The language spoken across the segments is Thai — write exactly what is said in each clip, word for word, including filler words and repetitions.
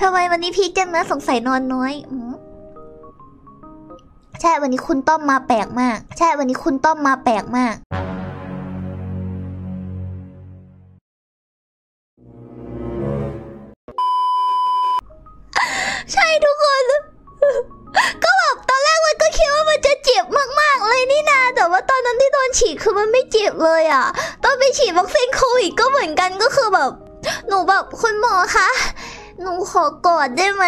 ทำไมวันนี้พีคจังนะสงสัยนอนน้อยอืมใช่วันนี้คุณต้อมมาแปลกมากใช่วันนี้คุณต้อมมาแปลกมากใช่ทุกคนก็แบบตอนแรกมันก็คิดว่ามันจะเจ็บมากๆเลยนี่นาแต่ว่าตอนนั้นที่โดนฉีดคือมันไม่เจ็บเลยอ่ะตอนไปฉีดวัคซีนโควิดก็เหมือนกันก็คือแบบหนูแบบคุณหมอคะหนูขอกอดได้ไหม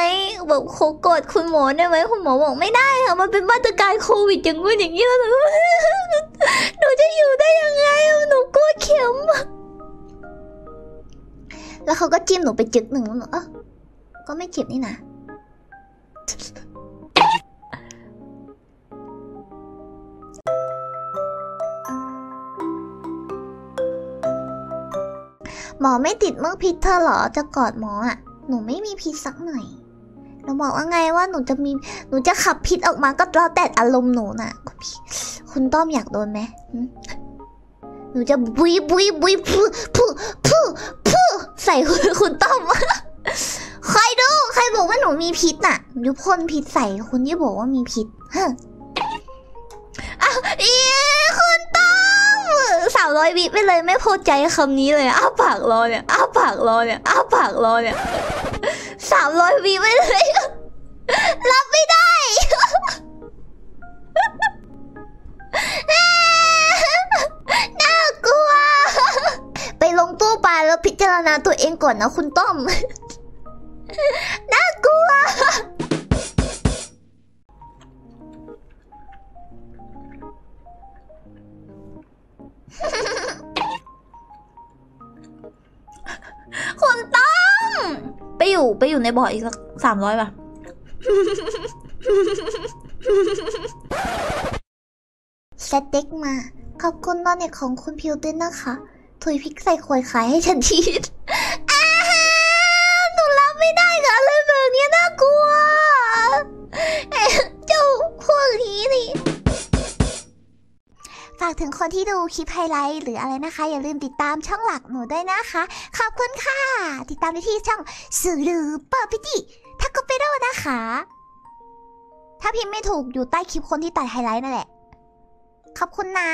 แบบขอกอดคุณหมอได้ไหมคุณหมอบอกไม่ได้ค่ะมันเป็นมาตรการโควิดอย่างงู้นอย่างนี้แล้วหนูจะอยู่ได้ยังไงหนูกลัวเข็มแล้วเขาก็จิ้มหนูไปจึกหนึ่งหนูอ่ะก็ไม่เจ็บนี่นะหมอไม่ติดเมื่อพิษเธอเหรอจะกอดหมออ่ะหนูไม่มีพิษสักหน่อยหนูบอกว่าไงว่าหนูจะมีหนูจะขับพิษออกมาก็แล้วแต่อารมณ์หนูน่ะคุณต้อมอยากโดนไหมหนูจะบุยบุยบุยพุพุพุพุใส่คุณต้อมใครดูใครบอกว่าหนูมีพิษน่ะหนูพ่นพิษใส่คนที่บอกว่ามีพิษฮะอ้าวอีคุณต้อมสาวร้อยวิไปเลยไม่พอใจคำนี้เลยอ้าปากรอเนี่ยอ้าปากรอเนี่ยอ้าปากรอเนี่ยสาวร้อยวิไปเลยรับไม่ได้น่ากลัวไปลงตู้ปลาแล้วพิจารณาตัวเองก่อนนะคุณต้อมน่ากลัวคุณต้อมไปอยู่ไปอยู่ในบ่ออีกสักสามร้อยป่ะสเต็กมาขอบคุณนอนเน็ตของคุณพิวด้วยนะคะถุยพริกใส่ขวดขายให้ฉันทีฝากถึงคนที่ดูคลิปไฮไลท์หรืออะไรนะคะอย่าลืมติดตามช่องหลักหนูด้วยนะคะขอบคุณค่ะติดตามได้ที่ช่องสื่อหรือเปิดพิจิทาโกเปโร่นะคะถ้าพิมพ์ไม่ถูกอยู่ใต้คลิปคนที่ตัดไฮไลท์นั่นแหละขอบคุณนะ